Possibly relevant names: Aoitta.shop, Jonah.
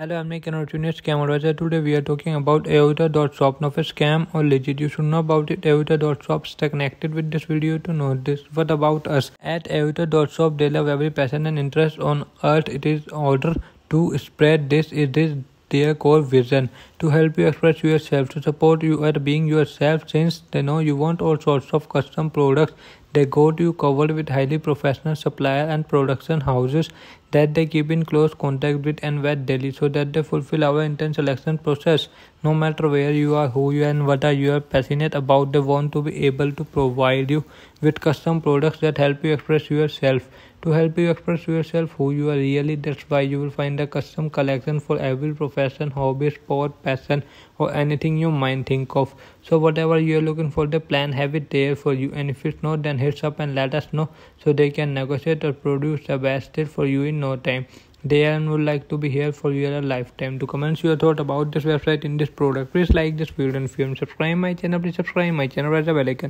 Hello, I'm Nick and our junior scam advisor. Today we are talking about Aoitta.shop. Now, if it's scam or legit, you should know about it. Aoitta.shop, stay connected with this video to know this. What about us? At Aoitta.shop, they love every passion and interest on earth. It is order to spread this. It is their core vision to help you express yourself, to support you at being yourself, since they know you want all sorts of custom products. They go to you covered with highly professional supplier and production houses that they keep in close contact with and vet daily, so that they fulfill our intense selection process. No matter where you are, who you are, and what are you are passionate about, they want to be able to provide you with custom products that help you express yourself. To help you express yourself, who you are really, that's why you will find a custom collection for every profession, hobby, sport, passion, or anything you might think of. So whatever you are looking for, the plan have it there for you, and if it's not, then hit up and let us know so they can negotiate or produce the best deal for you in no time. They would like to be here for your lifetime. To comment your thought about this website in this product, please like this video and subscribe my channel. Please subscribe my channel as a bell icon.